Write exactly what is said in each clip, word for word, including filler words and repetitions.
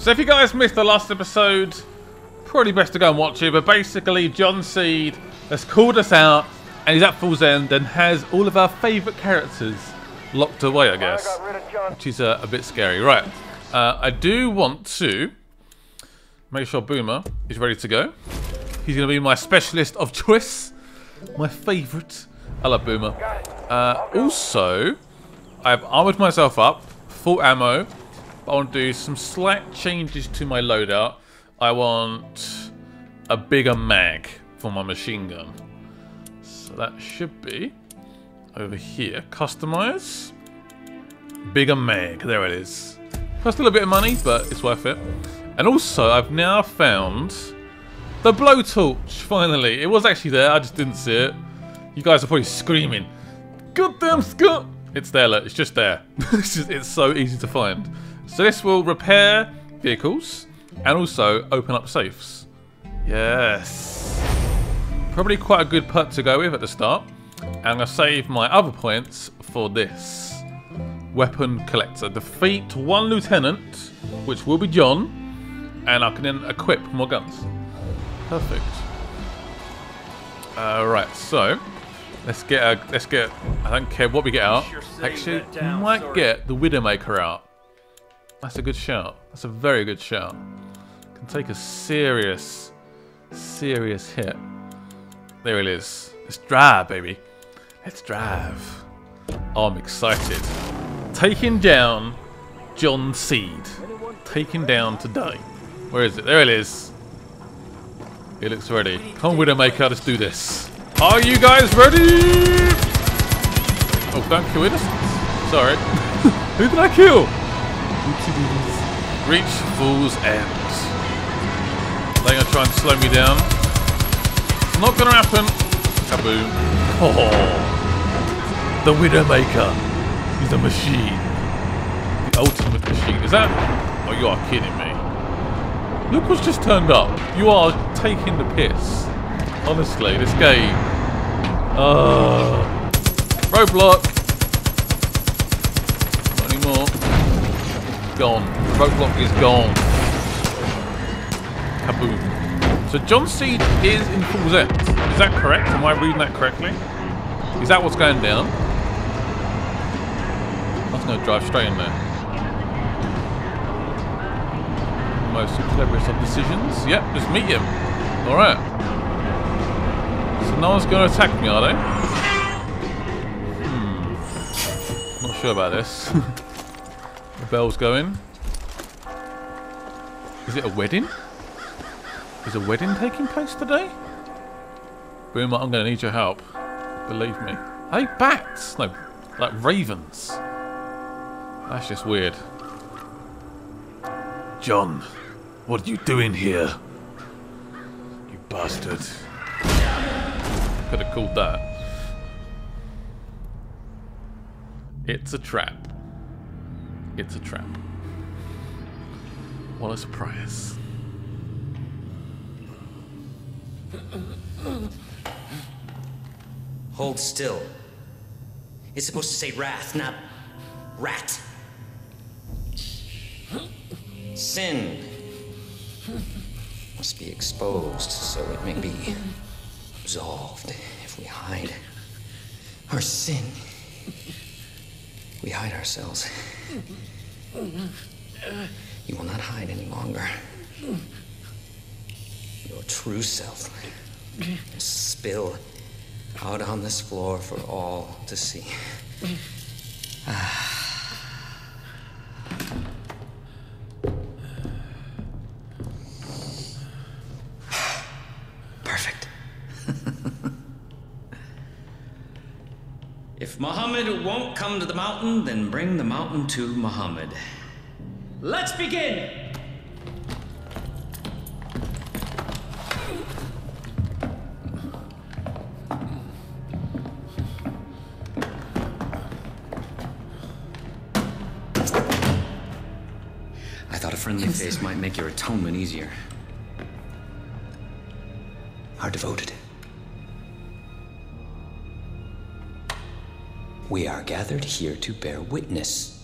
So if you guys missed the last episode, probably best to go and watch it. But basically, John Seed has called us out, and he's at Fool's End and has all of our favourite characters locked away, I guess. Which is uh, a bit scary. Right, uh, I do want to make sure Boomer is ready to go. He's going to be my specialist of choice. My favourite. I love Boomer. Uh, also, I've armoured myself up, full ammo. I want to do some slight changes to my loadout. I want a bigger mag for my machine gun. So that should be over here. Customize. Bigger mag. There it is. Cost a little bit of money, but it's worth it. And also, I've now found the blowtorch, finally. It was actually there. I just didn't see it. You guys are probably screaming, goddamn Scott! It's there, look. It's just there. it's, just, it's so easy to find. So this will repair vehicles and also open up safes. Yes. Probably quite a good perk to go with at the start. And I'm going to save my other points for this. Weapon collector. Defeat one lieutenant, which will be John. And I can then equip more guns. Perfect. All right, so let's get a, let's get. I don't care what we get out. Actually, we might get the Widowmaker out. That's a good shout. That's a very good shout. Can take a serious, serious hit. There it is. Let's drive, baby. Let's drive. Oh, I'm excited. Taking down John Seed. Taking down today. Where is it? There it is. It looks ready. Come on, Widowmaker, let's do this. Are you guys ready? Oh, don't kill innocents. Sorry. Who did I kill? Reach Fool's End. They're going to try and slow me down. Not going to happen. Kaboom. Oh, the Widowmaker is a machine. The ultimate machine. Is that? Oh, you are kidding me. Look what's just turned up. You are taking the piss. Honestly, this game. Uh, roadblock. Not anymore. Gone. Roadblock is gone. Kaboom. So John Seed is in Fool's End. Is that correct? Am I reading that correctly? Is that what's going down? That's going to drive straight in there. Most cleverest of decisions. Yep, just meet him. Alright. So no one's going to attack me, are they? Hmm. Not sure about this. The bell's going. Is it a wedding? Is a wedding taking place today? Boomer, I'm going to need your help. Believe me. Hey, bats! No, like ravens. That's just weird. John. What are you doing here? You bastard. Could have called that. It's a trap. It's a trap. What a surprise. Hold still. It's supposed to say wrath, not rat. Sin must be exposed so it may be absolved. If we hide our sin, we hide ourselves. You will not hide any longer. Your true self will spill out on this floor for all to see. Ah. Muhammad won't come to the mountain, then bring the mountain to Muhammad. Let's begin! I thought a friendly face might make your atonement easier. Our devoted. We are gathered here to bear witness.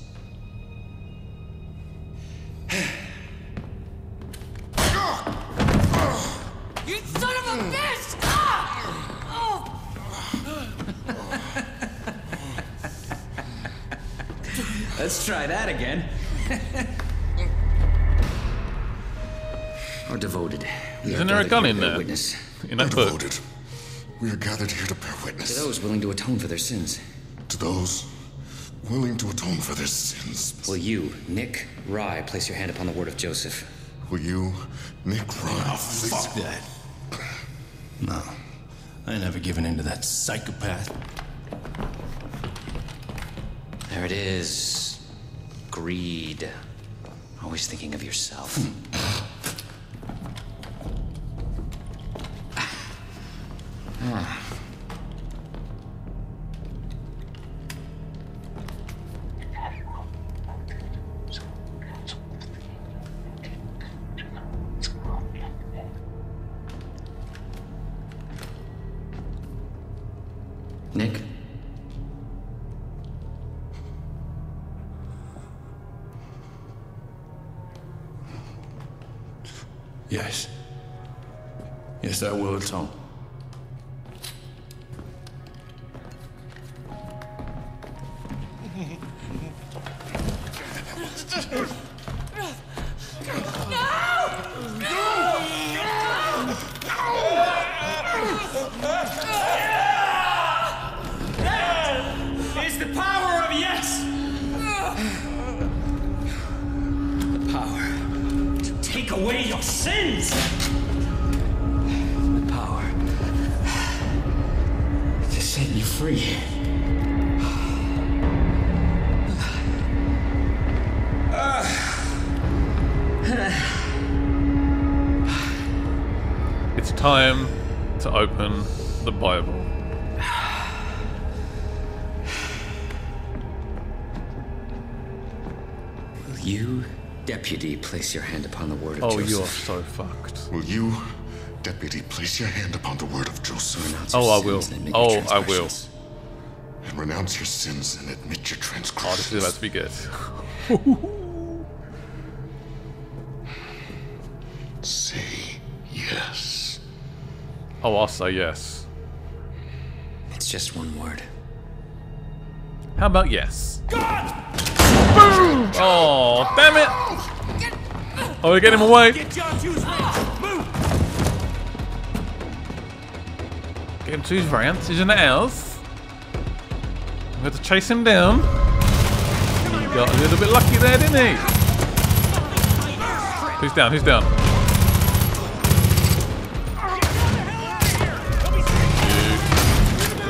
Let's try that again. We're devoted. We Isn't there a gun in there? Witness. In that book. Devoted. We are gathered here to bear witness. To those willing to atone for their sins. To those willing to atone for their sins. Will you, Nick Rye, place your hand upon the word of Joseph? Will you, Nick Rye? Oh, fuck that. No. I ain't never given in to that psychopath. There it is. Greed. Always thinking of yourself. ah. Nick? Yes. Yes, I will atone. Time to open the Bible. Will you, deputy, place your hand upon the word of oh, Joseph? Oh, you're so fucked. Will you, deputy, place your hand upon the word of Joseph? Oh, I will. Oh, I will. And renounce your sins and admit your transgressions. Oh, this is about to be good. Oh, I'll say yes. It's just one word. How about yes? God! Boom! Oh, damn it! Get, uh, oh, we get him away. Get John Two's rants. Move! Get him to his rants. He's in the house. We have to chase him down. He got a little bit lucky there, didn't he? Who's down? Who's down?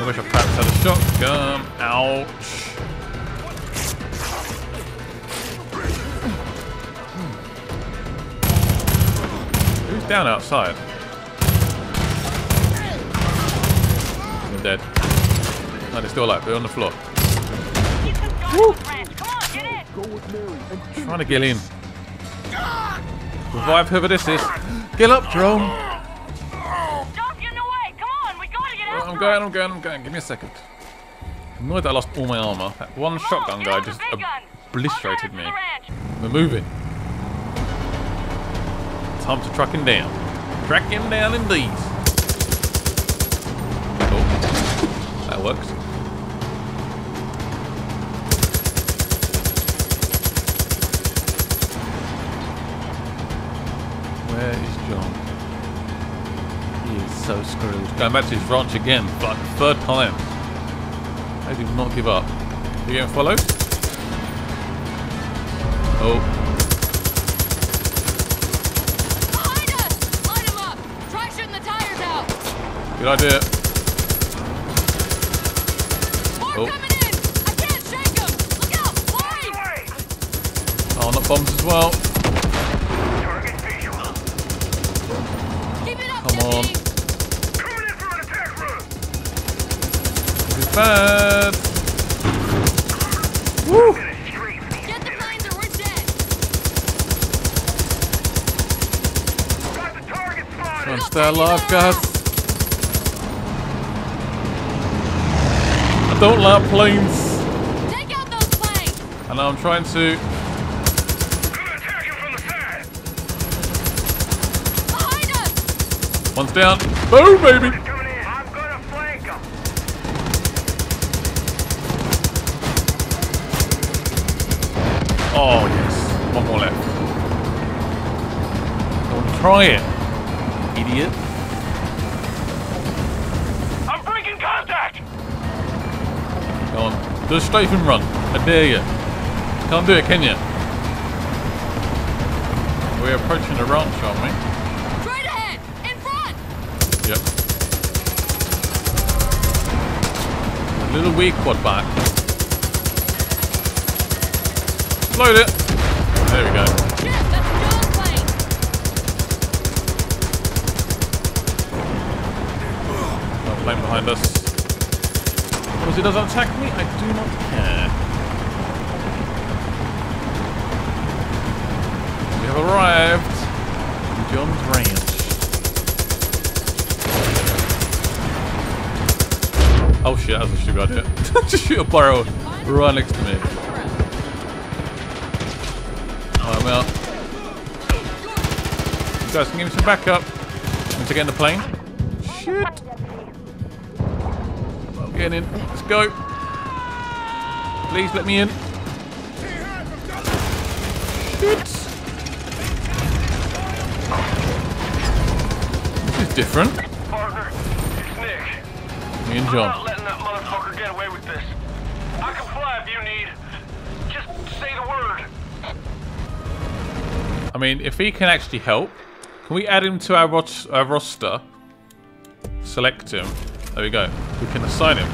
I wish I perhaps had a shotgun. Ouch. Who's down outside? I'm dead. No, they're still alive. They're on the floor. Woo! I'm trying to get in. Revive whoever this is. Get up, drone. I'm going, I'm going, I'm going. Give me a second. I'm annoyed that I lost all my armor. That one shotgun guy just obliterated me. We're moving. Time to track him down. Track him down indeed. Cool. That worked. Where is John? So screwed. Going back to his ranch again, but third time. I do not give up. You getting followed? Oh. Behind us! Line him up! Try shooting the tires out! Good idea. More oh. coming in! I can't shake him! Look out! Lori! Oh, not bombs as well. Keep it up, Come on. Deputy. Bad. Woo. Get the planes or we're dead. Got the target spotted. Trying to stay alive, guys. I don't like planes. Take out those planes. I know I'm trying to. Gonna attack him from the side. Behind us. One's down. Boom, baby. Oh, yes. One more left. Don't try it, idiot. I'm breaking contact! Go on. Do a straight and run. I dare you. Can't do it, can you? We're approaching the ranch, aren't we? Straight ahead! In front! Yep. A little weak quad back. Load it! There we go. Yes, that's your plane. Plane behind us. As long as it doesn't attack me, I do not care. We have arrived at John's ranch. Oh shit, that's a stupid idea. Just shoot a barrel right next to me. Alright, well, you guys can give me some backup. Need to get in the plane. Shit. I'm getting in. Let's go. Please let me in. Shit. This is different. Partner, it's Nick. Me and John. I'm not letting that motherfucker get away with this. I can fly if you need. Just say the word. I mean, if he can actually help, can we add him to our, ro our roster? Select him. There we go. We can assign him.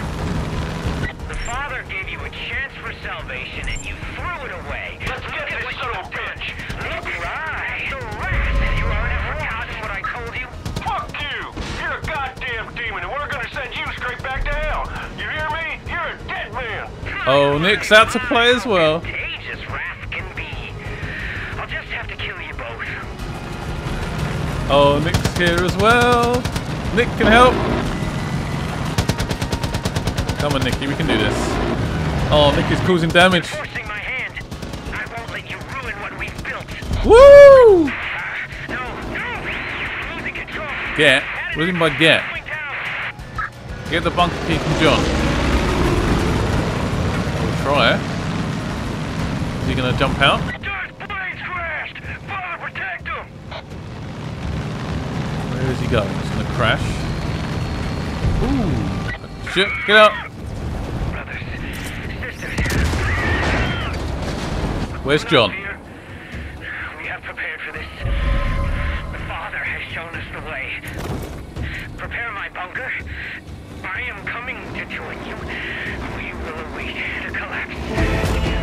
The Father gave you a chance for salvation, and you threw it away. Let's get this son of a bitch. Look right. The rats that you are in every house is what I told you. Fuck you. You're a goddamn demon, and we're going to send you straight back to hell. You hear me? You're a dead man. Oh, Nick's out to play as well. Oh, Nick's here as well. Nick can help. Come on, Nicky, we can do this. Oh, Nick is causing damage. Forcing my hand. I won't let you ruin what we've built. Woo! No, no, losing control. Get. What do you mean by get? Get the bunker key from John. We'll try it. Is he gonna jump out? Where does he go? He's gonna crash. Ooh! Shit! Get out! Where's John? We have prepared for this. The Father has shown us the way. Prepare my bunker. I am coming to join you. We will await the collapse.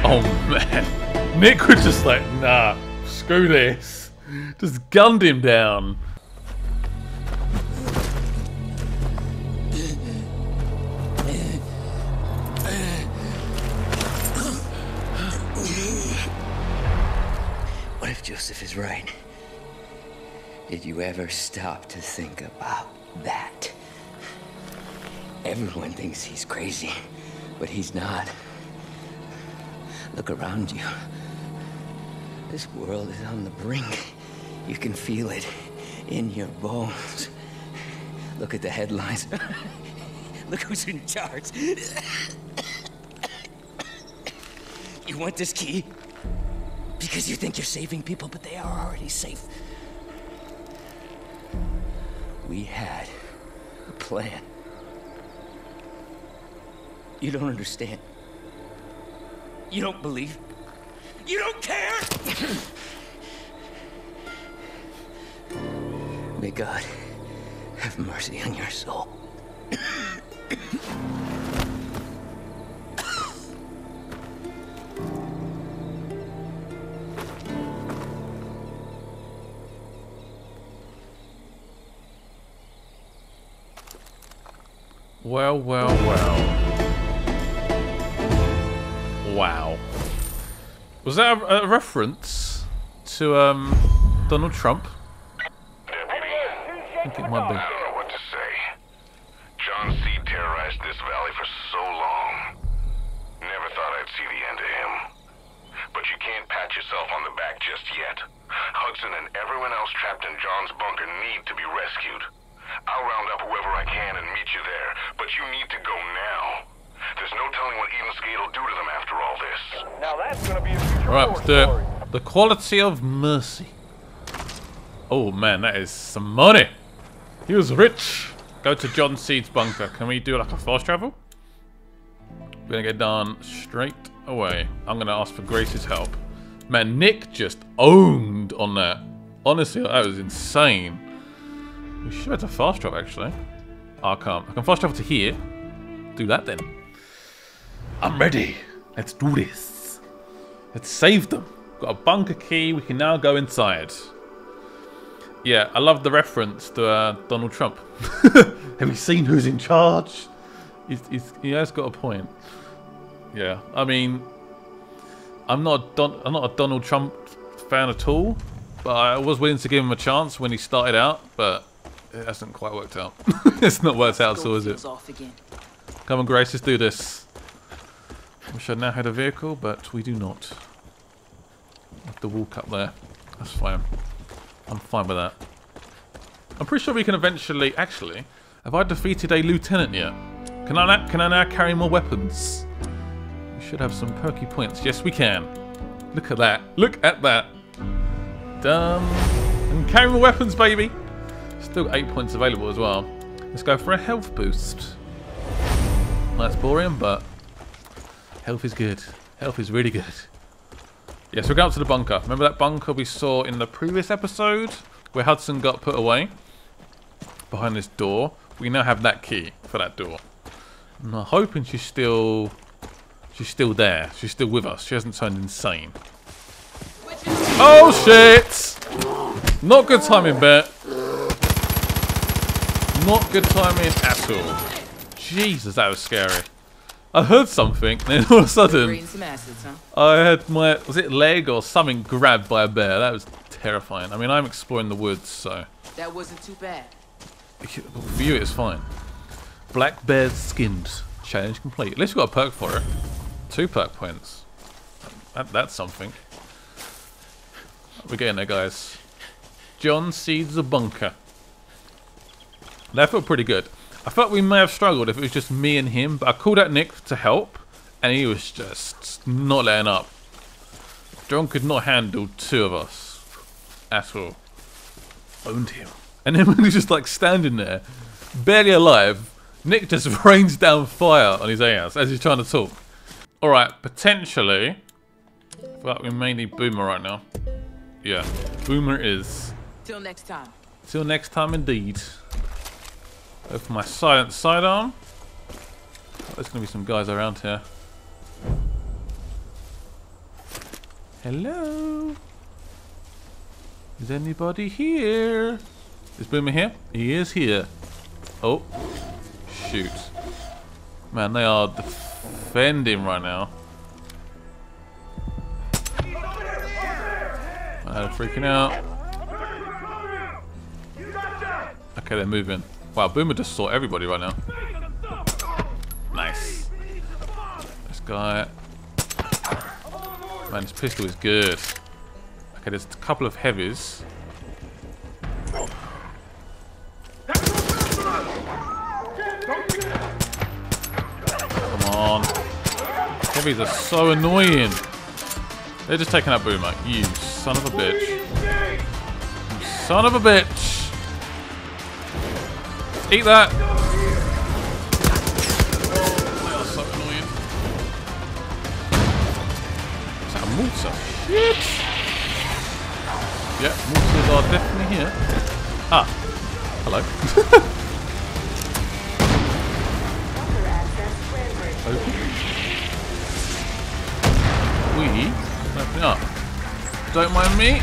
Oh man! Nick was just like, nah, screw this. Just gunned him down. Joseph is right. Did you ever stop to think about that? Everyone thinks he's crazy, but he's not. Look around you. This world is on the brink. You can feel it in your bones. Look at the headlines. Look who's in charge. You want this key? Because you think you're saving people, but they are already safe. We had a plan. You don't understand. You don't believe. You don't care! May God have mercy on your soul. Well, well, well. Wow. Was that a, a reference to um, Donald Trump? Deputy, I think it might be. I don't know what to say. John Seed terrorized this valley for so long. Never thought I'd see the end of him. But you can't pat yourself on the back just yet. Hudson and everyone else trapped in John's bunker need to be rescued. I'll round up whoever I can and meet you there, but you need to go now. There's no telling what Eden's Gate will do to them after all this. Now that's gonna be a future right, horror story. The, the quality of mercy. Oh man, that is some money. He was rich. Go to John Seed's bunker. Can we do like a fast travel? We're gonna go down straight away. I'm gonna ask for Grace's help. Man, Nick just owned on that. Honestly, that was insane. We should have to fast travel actually. Oh, I can't. I can fast travel to here. Do that then. I'm ready. Let's do this. Let's save them. Got a bunker key. We can now go inside. Yeah, I love the reference to uh, Donald Trump. Have you seen who's in charge? He's, he's, he has got a point. Yeah, I mean, I'm not a Don, I'm not a Donald Trump fan at all, but I was willing to give him a chance when he started out, but it hasn't quite worked out. It's not worked out, so is it? Come on, Grace, let's do this. I wish I now had a vehicle, but we do not. I have to walk up there. That's fine. I'm fine with that. I'm pretty sure we can eventually... Actually, have I defeated a lieutenant yet? Can I, now, can I now carry more weapons? We should have some perky points. Yes, we can. Look at that. Look at that. Done. And carry more weapons, baby. Still got eight points available as well. Let's go for a health boost. That's boring, but health is good. Health is really good. Yes, yeah, so we're going up to the bunker. Remember that bunker we saw in the previous episode? Where Hudson got put away? Behind this door. We now have that key for that door. And I'm hoping she's still... She's still there. She's still with us. She hasn't turned insane. Oh, shit! Not good timing, Bet. Not good timing at all. Jesus, that was scary. I heard something, and then all of a sudden, acids, huh? I had my, was it leg or something grabbed by a bear? That was terrifying. I mean, I'm exploring the woods, so. That wasn't too bad. For you, it's fine. Black bear's skinned. Challenge complete. At least we got a perk for it. Two perk points. That, that's something. We're getting there, guys. John Seed's a bunker. That felt pretty good. I felt we may have struggled if it was just me and him, but I called out Nick to help, and he was just not letting up. John could not handle two of us at all. Owned him. And then when he's just like standing there, barely alive, Nick just rains down fire on his ass as he's trying to talk. Alright, potentially, I feel like we may need Boomer right now. Yeah, Boomer is. Till next time. Till next time indeed. Go for my silent sidearm. Oh, there's going to be some guys around here. Hello? Is anybody here? Is Boomer here? He is here. Oh, shoot. Man, they are defending right now. I'm freaking out. Okay, they're moving. Wow, Boomer just saw everybody right now. Nice. This guy. Man, this pistol is good. Okay, there's a couple of heavies. Come on. Heavies are so annoying. They're just taking out Boomer. You son of a bitch. You son of a bitch. Eat that! They are so annoying. Is that a mortar? Shit! Yeah, mortars are definitely here. Ah. Hello. Okay. We open up. Don't mind me.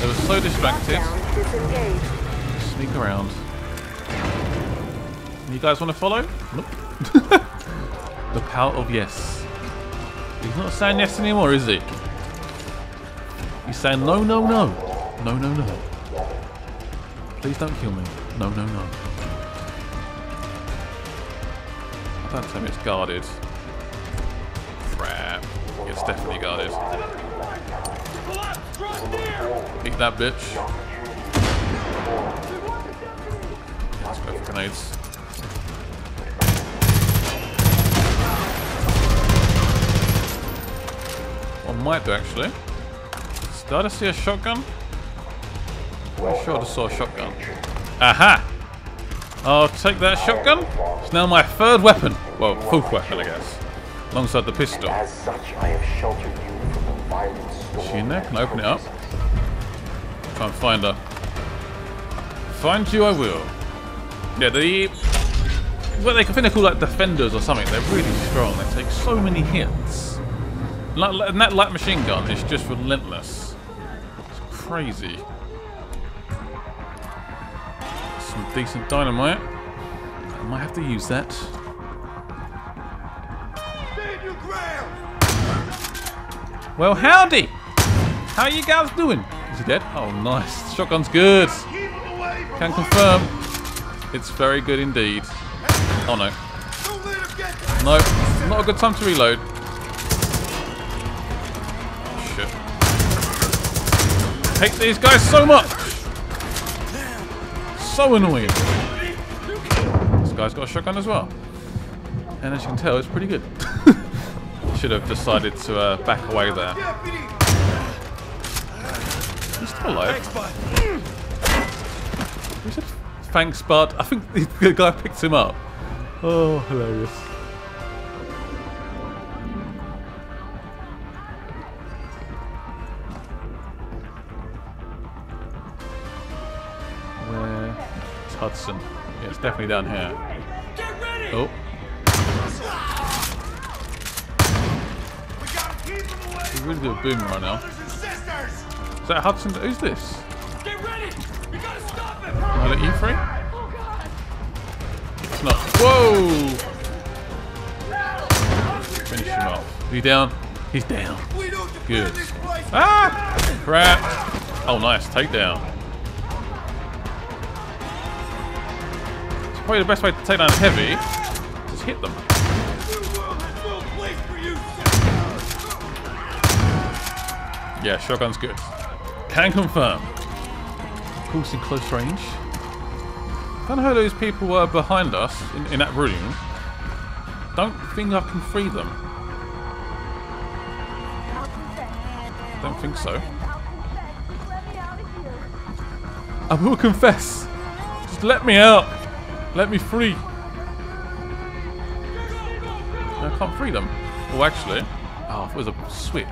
They were so distracted. Sneak around. You guys want to follow? Nope. The power of yes. He's not saying yes anymore, is he? He's saying no, no, no. No, no, no. Please don't kill me. No, no, no. I don't think it's guarded. Crap. It's definitely guarded. Eat that bitch. Let's go for grenades. might do actually. Did I just see a shotgun? I sure just saw a shotgun. Aha! I'll take that shotgun. It's now my third weapon. Well, fourth weapon, I guess. Alongside the pistol. As such, I have sheltered you from the violent storm. Is she in there? Can I open it up? Can't find her. Find you I will. Yeah, the... Well, they can think they're called like defenders or something. They're really strong. They take so many hits. And that light machine gun is just relentless. It's crazy. Some decent dynamite. I might have to use that. Well, howdy! How you guys doing? Is he dead? Oh, nice. Shotgun's good. Can confirm. It's very good indeed. Oh no. No, not a good time to reload. Oh, shit. I hate these guys so much. So annoying. This guy's got a shotgun as well. And as you can tell, it's pretty good. Should have decided to uh, back away there. He's still alive. He said, thanks, bud. I think the guy picked him up. Oh, hilarious. Where? It's Hudson. Yeah, it's definitely down here. Oh. We really do a boom right now. Is that Hudson? Who's this? Get ready! You gotta stop it! Are they E three? It's not. Whoa! Finish him off. Is he down? He's down. Good. Ah! Crap! Oh, nice. Takedown. It's probably the best way to take down heavy. Just hit them. Yeah, shotgun's good. Can confirm. Of course, in close range. I don't know who those people were behind us in, in that room. Don't think I can free them. Don't think so. I will confess. Just let me out. Let me free. I can't free them. Oh, actually. Oh, it was a switch.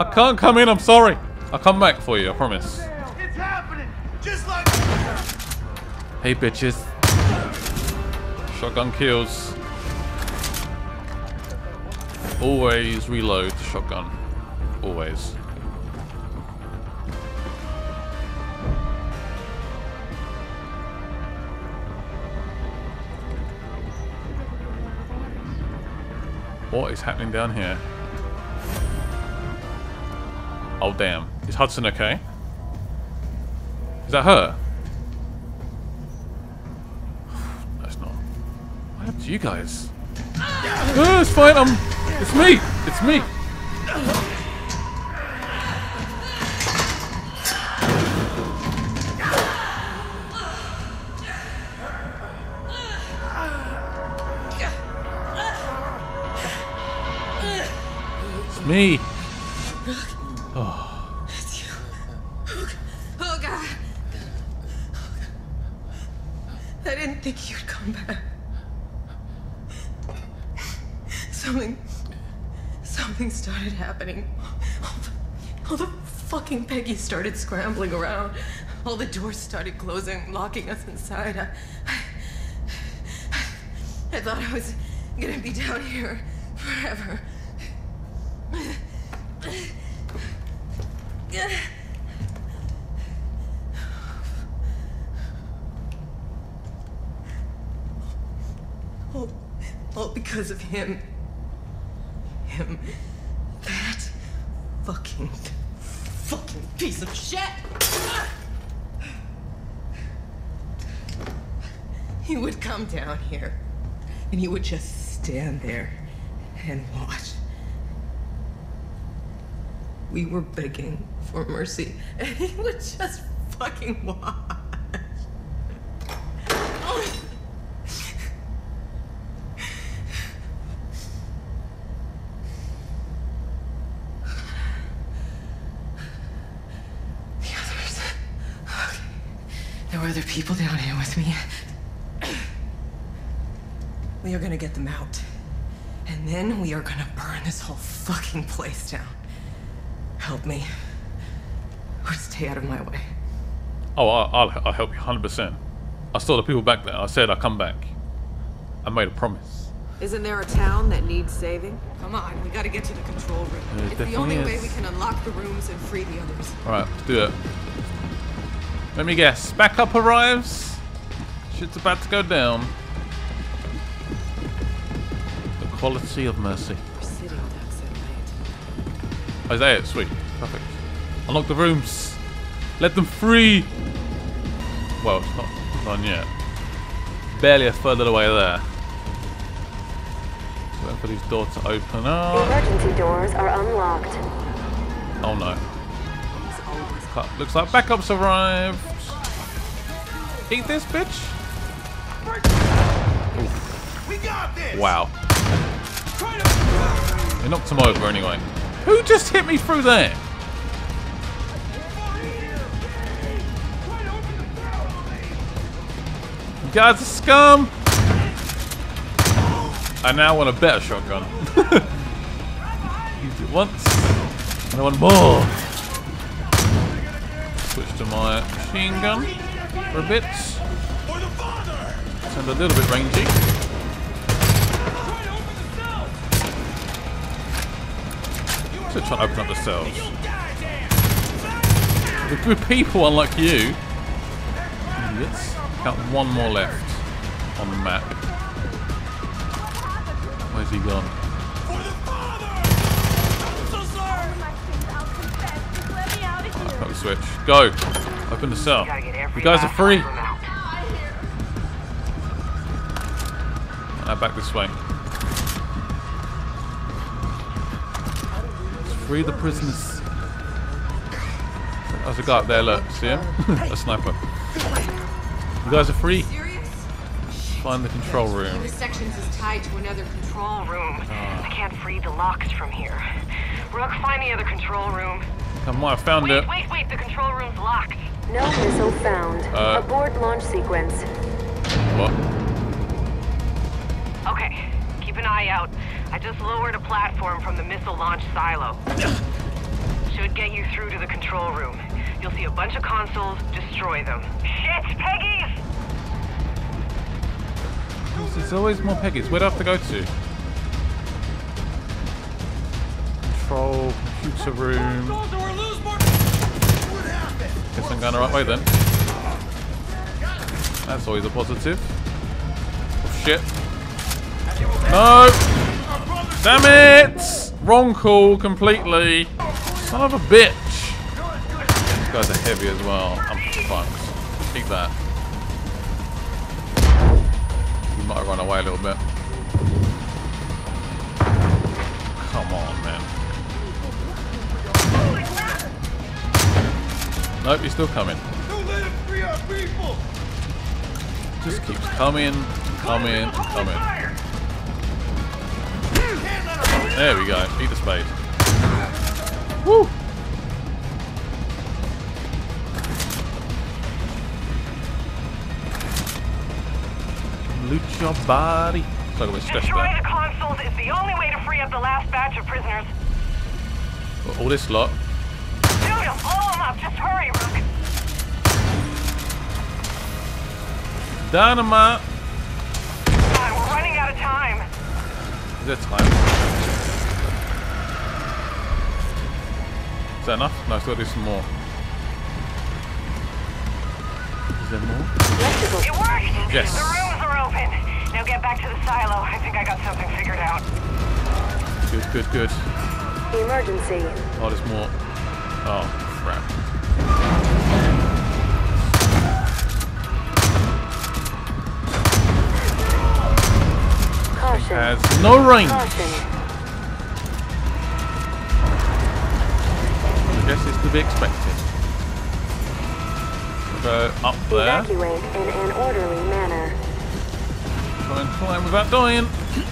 I can't come in. I'm sorry. I'll come back for you. I promise. It's happening. Just like. Hey bitches. Shotgun kills. Always reload the shotgun. Always. What is happening down here? Oh damn. Is Hudson okay? Is that her? You guys. Oh, it's fine. I'm, it's me. It's me. It's me. Oh. It's you. Oh God. I didn't think you'd come back. Something, something started happening. All the, all the fucking Peggy started scrambling around. All the doors started closing, locking us inside. I, I, I thought I was gonna be down here forever. All, all because of him. Him. That fucking, fucking piece of shit! He would come down here, and he would just stand there and watch. We were begging for mercy, and he would just fucking watch. Are there people down here with me? We are gonna get them out. And then we are gonna burn this whole fucking place down. Help me. Or stay out of my way. Oh, I'll, I'll, I'll help you one hundred percent. I saw the people back there. I said I'll come back. I made a promise. Isn't there a town that needs saving? Come on, we gotta get to the control room. There it's the only is. way we can unlock the rooms and free the others. Alright, let's do it. Let me guess. Backup arrives. Shit's about to go down. The quality of mercy. Isaiah, sweet. Perfect. Unlock the rooms. Let them free. Well, it's not done yet. Barely a third of the way there. Just waiting for these doors to open up. The emergency doors are unlocked. Oh no. Looks like backup's arrived. Eat this, bitch. We got this. Wow. It knocked him over anyway. Who just hit me through there? You guys are scum. I now want a better shotgun. Used it once. I want more. Switch to my machine gun for a bit. Sound a little bit rangy. Still trying to open up the cells. We're good people, unlike you. Idiots. Count one more left on the map. Where's he gone? Switch. Go! Open the cell. You guys are free! Now back this way. Let's free the prisoners. There's a guy up there, look. See him? A sniper. You guys are free! Find the control room. This section is tied to another control room. I can't free the locks from here. Rook, find the other control room. I might have found wait, it. Wait, wait, the control room's locked. No missile found. Uh, Abort launch sequence. What? Okay, keep an eye out. I just lowered a platform from the missile launch silo. Should get you through to the control room. You'll see a bunch of consoles, destroy them. Shit, Peggy's! There's always more Peggy's. Where do I have to go to? Control, computer room. Guess I'm going the right way then. That's always a positive. Oh, shit. No! Damn it! Wrong call completely. Son of a bitch. These guys are heavy as well. I'm fucked. Keep that. You might run away a little bit. Come on, man. Nope, he's still coming. Don't let him free our people. Just keeps coming, coming, coming. There we go. Eat the spade. Woo! Loot your body. Destroy the consoles is the only way to free up the last batch of prisoners. All this lot. Just hurry, Rook. Dynamite. God, we're running out of time. Is that time? Is that enough? No, I still got to do some more. Is there more? It worked! Yes. The rooms are open. Now get back to the silo. I think I got something figured out. Good, good, good. Emergency. Oh, there's more. Oh. Caution. Has no range. Caution. I guess it's to be expected. We'll go up there. Evacuate in an orderly manner. Try and climb without dying.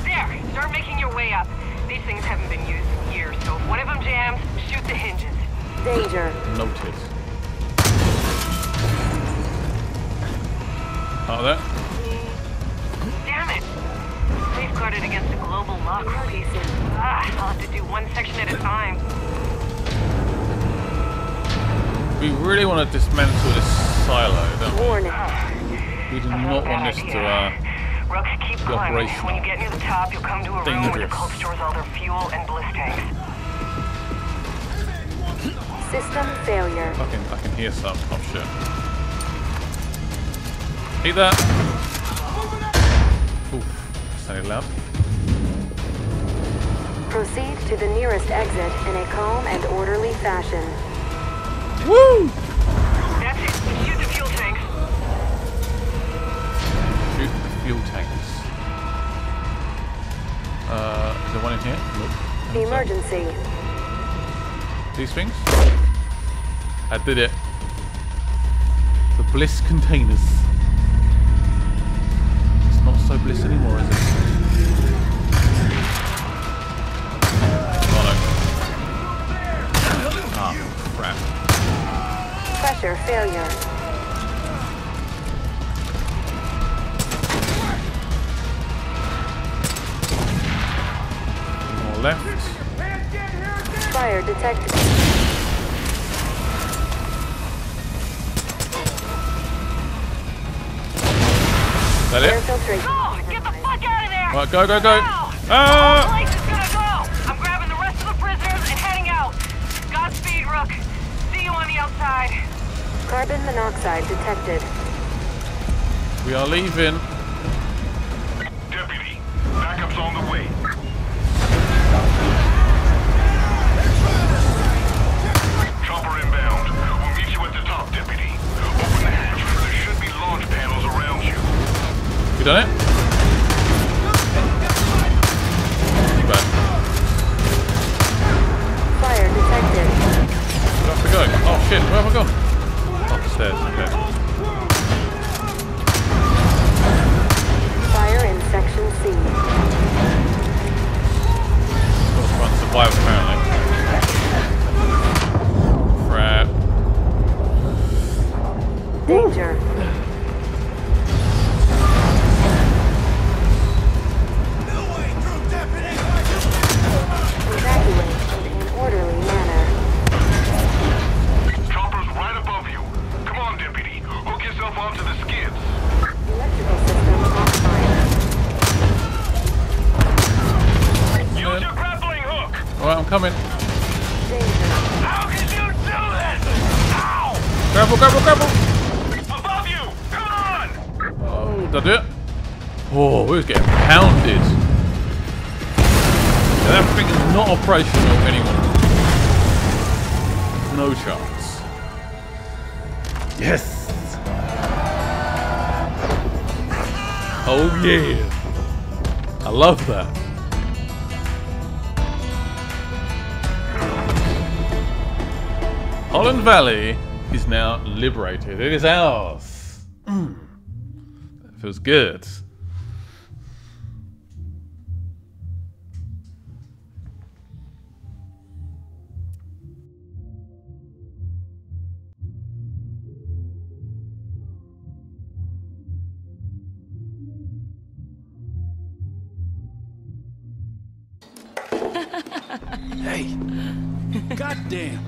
There. Start making your way up. These things haven't been used in years, so if one of them jams, shoot the hinges. Danger. Noted. out of that. Damn it! Safeguarded against a global lock for pieces. Ah, I'll have to do one section at a time. We really want to dismantle this silo, don't we? We do not want this to uh, Rooks, keep be operational. When you get near the top, you'll come to a room where the cult stores all their fuel and bliss tanks. System failure. I can, I can hear some. Oh shit. Eat that. Oof, that sounded loud. Proceed to the nearest exit in a calm and orderly fashion. Woo! That's it. Shoot the fuel tanks. Shoot the fuel tanks. Uh, is there one in here? Nope. Emergency. These things? I did it. The bliss containers. It's not so bliss anymore, is it? Oh no. Ah, crap. Pressure failure. More left. Fire detected. Is that it? Go! Get the fuck out of there! Right, go, go, go! No. Ah! Carbon monoxide detected. We are leaving. Deputy, backup's on the way. Chopper inbound. We'll meet you at the top, Deputy. Open the hatch. There should be launch panels around you. You done it? Too bad. Fire detected. Where have we gone? Oh shit, where have we gone? Upstairs, okay. Fire in section C. Still trying to survive apparently. Crap. Danger. No way through, Deputy! Evacuate in an orderly manner. Onto the skids. Electrical system on fire. Use your grappling hook. Alright, I'm coming. Danger. How can you do this? Ow! Grapple, grapple, grapple! Above you! Come on! Oh, did I do it? Oh, we was getting pounded. And that thing is not operational anymore. No chance. Yes! Oh yeah! I love that. Holland Valley is now liberated. It is ours. Mm. That feels good. Damn,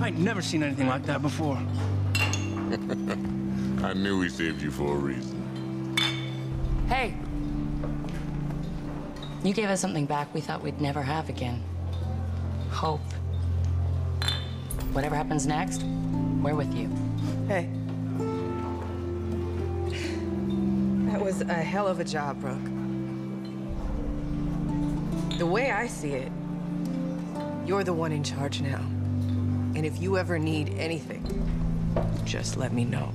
I ain't never seen anything like that before. I knew we saved you for a reason. Hey. You gave us something back we thought we'd never have again. Hope. Whatever happens next, we're with you. Hey. That was a hell of a job, Brooke. The way I see it, you're the one in charge now. And if you ever need anything, just let me know.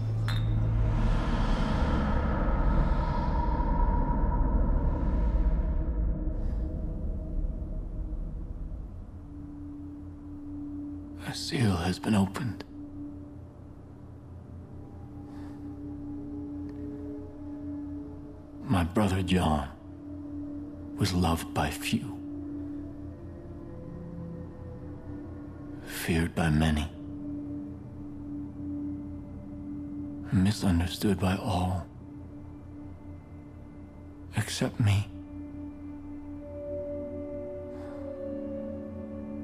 A seal has been opened. My brother John was loved by few. Feared by many, misunderstood by all, except me.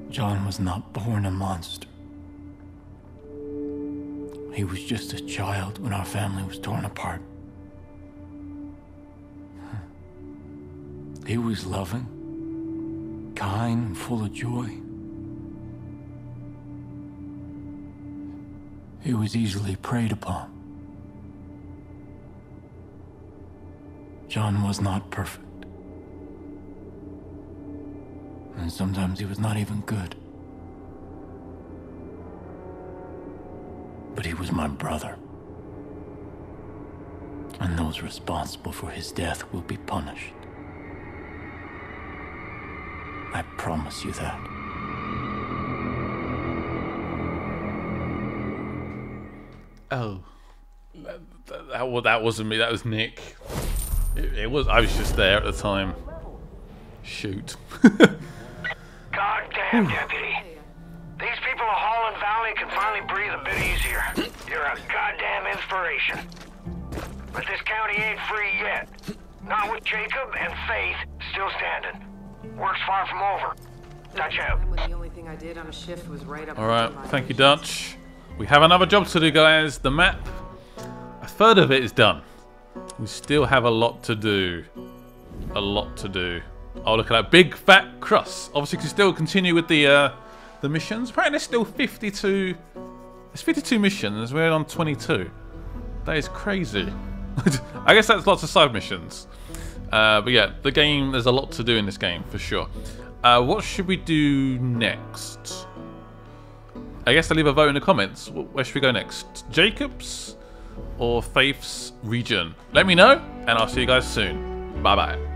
John was not born a monster. He was just a child when our family was torn apart. He was loving, kind, and full of joy. He was easily preyed upon. John was not perfect. And sometimes he was not even good. But he was my brother. And those responsible for his death will be punished. I promise you that. Oh, that, that, that, well, that wasn't me. That was Nick. It, it was. I was just there at the time. Shoot. Goddamn, deputy. These people of Holland Valley can finally breathe a bit easier. You're a goddamn inspiration. But this county ain't free yet. Not with Jacob and Faith still standing. Work's far from over. Dutch out. The only thing I did on a shift was right up. All right, thank you, Dutch. We have another job to do, guys. The map, a third of it is done. We still have a lot to do. A lot to do. Oh, look at that big fat cross. Obviously, we can still continue with the uh, the missions. Apparently, there's still fifty-two. There's fifty-two missions. We're on twenty-two. That is crazy. I guess that's lots of side missions. Uh, but yeah, the game, there's a lot to do in this game, for sure. Uh, what should we do next? I guess I'll leave a vote in the comments. Where should we go next? Jacob's or Faith's region? Let me know, and I'll see you guys soon. Bye-bye.